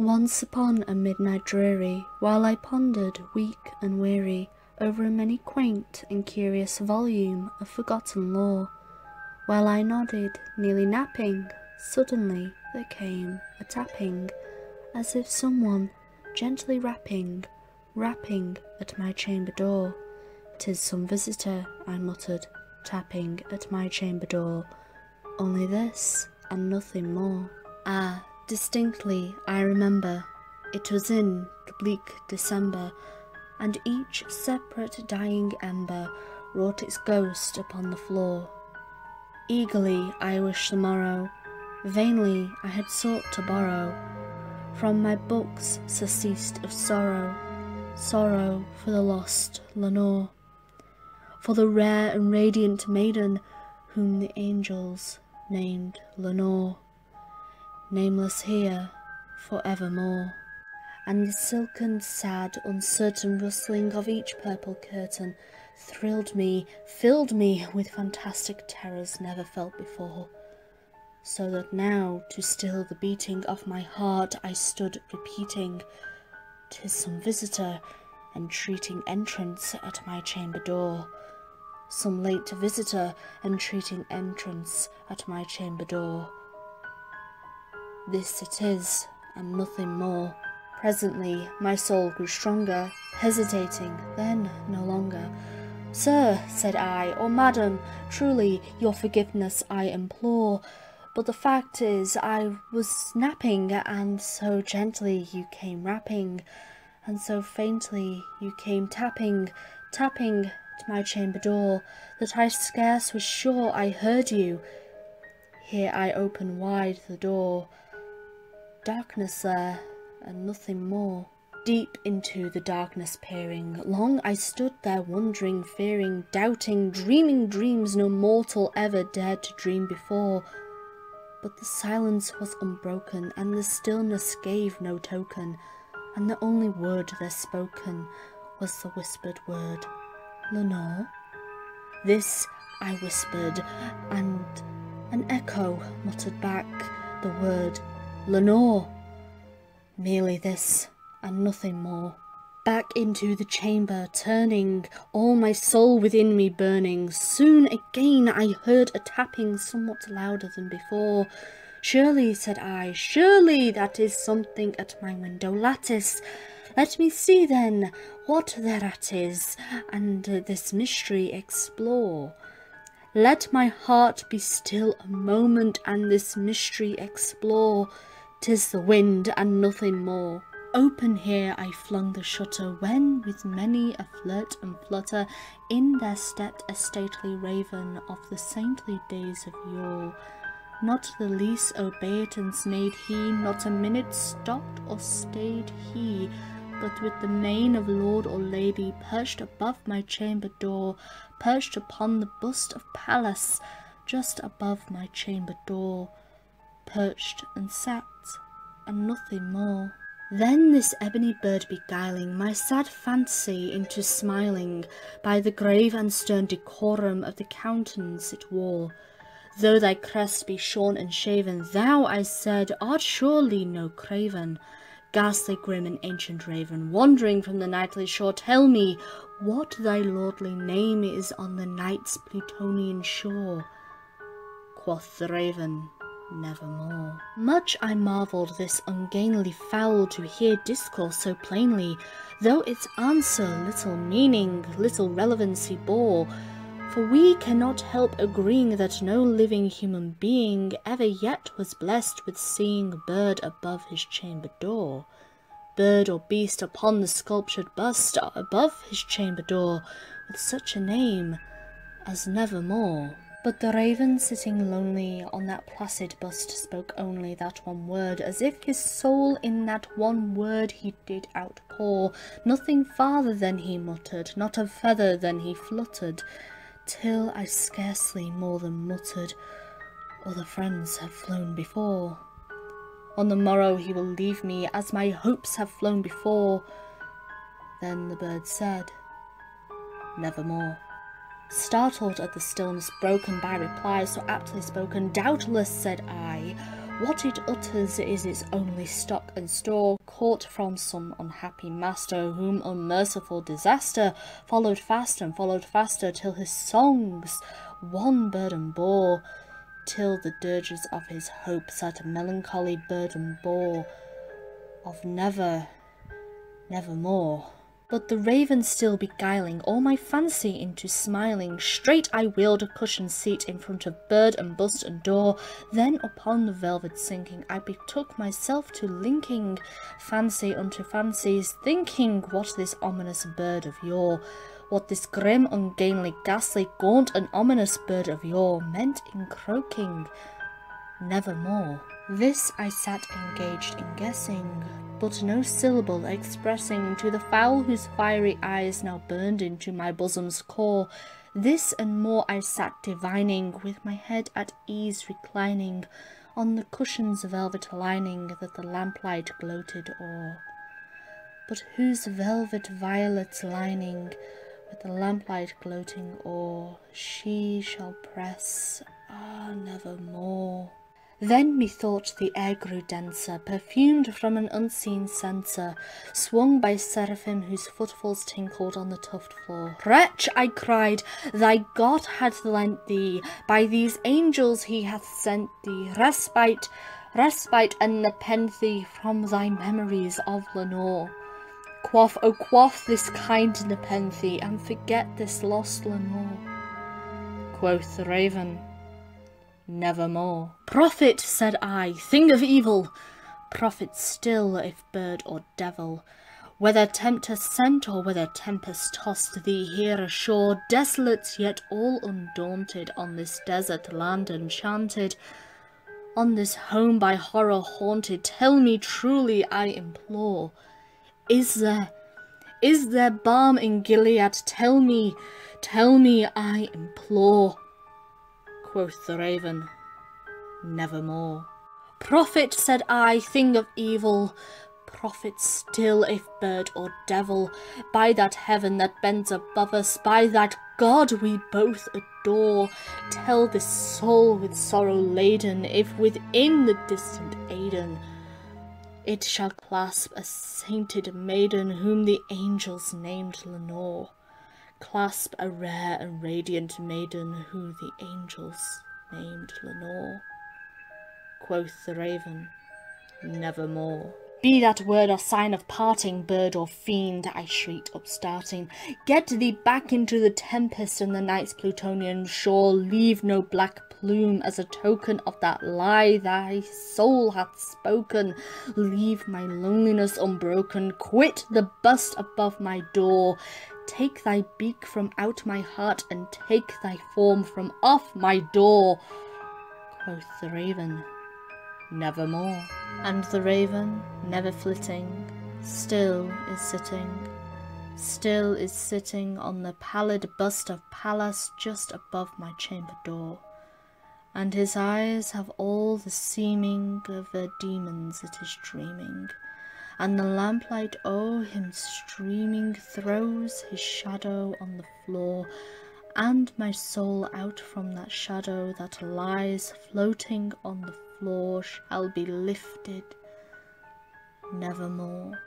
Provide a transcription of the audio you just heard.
Once upon a midnight dreary, while I pondered, weak and weary, over a many quaint and curious volume of forgotten lore, while I nodded, nearly napping, suddenly there came a tapping, as if someone, gently rapping at my chamber door. "'Tis some visitor," I muttered, tapping at my chamber door. Only this, and nothing more. Ah, distinctly I remember, it was in the bleak December, and each separate dying ember wrought its ghost upon the floor. Eagerly I wished the morrow, vainly I had sought to borrow from my books surceased of sorrow, sorrow for the lost Lenore, for the rare and radiant maiden whom the angels named Lenore. Nameless here, for evermore, and the silken, sad, uncertain rustling of each purple curtain thrilled me, filled me with fantastic terrors never felt before, so that now, to still the beating of my heart, I stood repeating, "'Tis some visitor, entreating entrance at my chamber door, some late visitor, entreating entrance at my chamber door." This it is, and nothing more. Presently my soul grew stronger, hesitating, then no longer. "Sir," said I, "or madam, truly your forgiveness I implore, but the fact is I was napping, and so gently you came rapping, and so faintly you came tapping at my chamber door, that I scarce was sure I heard you." Here I open wide the door. Darkness there, and nothing more. Deep into the darkness peering, long I stood there wondering, fearing, doubting, dreaming dreams no mortal ever dared to dream before. But the silence was unbroken, and the stillness gave no token, and the only word there spoken was the whispered word, "Lenore?" This I whispered, and an echo muttered back the word, "Lenore!" Merely this, and nothing more. Back into the chamber turning, all my soul within me burning, soon again I heard a tapping somewhat louder than before. "Surely," said I, "surely that is something at my window lattice. Let me see then what thereat is, and this mystery explore. Let my heart be still a moment, and this mystery explore. 'Tis the wind, and nothing more." Open here I flung the shutter, when, with many a flirt and flutter, in there stepped a stately raven of the saintly days of yore. Not the least obeisance made he, not a minute stopped or stayed he, but with the mien of lord or lady, perched above my chamber door, perched upon the bust of Pallas, just above my chamber door, perched and sat, and nothing more. Then this ebony bird beguiling my sad fancy into smiling, by the grave and stern decorum of the countenance it wore. "Though thy crest be shorn and shaven, thou," I said, "art surely no craven. Ghastly, grim, and ancient raven, wandering from the nightly shore, tell me what thy lordly name is on the night's Plutonian shore." Quoth the raven, "Nevermore." Much I marvelled this ungainly fowl to hear discourse so plainly, though its answer little meaning, little relevancy bore, for we cannot help agreeing that no living human being ever yet was blessed with seeing a bird above his chamber door, bird or beast upon the sculptured bust above his chamber door, with such a name as Nevermore. But the raven sitting lonely on that placid bust spoke only that one word, as if his soul in that one word he did outpour, nothing farther than he muttered, not a feather than he fluttered, till I scarcely more than muttered, "Other friends have flown before. On the morrow he will leave me, as my hopes have flown before." Then the bird said, "Nevermore." Startled at the stillness broken by reply so aptly spoken, "Doubtless," said I, What it utters is its only stock and store, caught from some unhappy master, whom unmerciful disaster followed faster, till his songs one burden bore, till the dirges of his hopes that melancholy burden bore, of never, nevermore. But the raven still beguiling all my fancy into smiling, straight I wheeled a cushioned seat in front of bird and bust and door. Then upon the velvet sinking, I betook myself to linking fancy unto fancies, thinking what this ominous bird of yore, what this grim, ungainly, ghastly, gaunt and ominous bird of yore meant in croaking nevermore. This I sat engaged in guessing, but no syllable expressing to the fowl whose fiery eyes now burned into my bosom's core. This and more I sat divining, with my head at ease reclining on the cushion's velvet lining that the lamplight gloated o'er, but whose velvet violet lining, with the lamplight gloating o'er, she shall press, ah, nevermore. Then methought the air grew denser, perfumed from an unseen censer, swung by seraphim whose footfalls tinkled on the tufted floor. Wretch, I cried, thy God hath lent thee, by these angels he hath sent thee, respite, respite and nepenthe from thy memories of Lenore. Quaff, oh quaff this kind nepenthe, and forget this lost Lenore. Quoth the raven, nevermore. Prophet, said I, thing of evil, prophet still, if bird or devil, whether tempest sent or whether tempest tossed thee here ashore, desolate yet all undaunted, on this desert land enchanted, on this home by horror haunted, tell me truly, I implore, is there balm in Gilead? Tell me, I implore. Quoth the raven, nevermore. Prophet, said I, thing of evil, prophet still, if bird or devil, by that heaven that bends above us, by that God we both adore, tell this soul with sorrow laden, if within the distant Aidenn it shall clasp a sainted maiden whom the angels named Lenore, clasp a rare and radiant maiden who the angels named Lenore. Quoth the raven, nevermore. Be that word or sign of parting, bird or fiend, I shrieked upstarting, get thee back into the tempest and the night's plutonian shore, leave no black plume as a token of that lie thy soul hath spoken, leave my loneliness unbroken, quit the bust above my door, take thy beak from out my heart, and take thy form from off my door. Quoth the raven, nevermore. And the raven, never flitting, still is sitting on the pallid bust of Pallas just above my chamber door, and his eyes have all the seeming of the demons that is dreaming, and the lamplight o'er him streaming throws his shadow on the floor, and my soul out from that shadow that lies floating on the floor shall be lifted nevermore.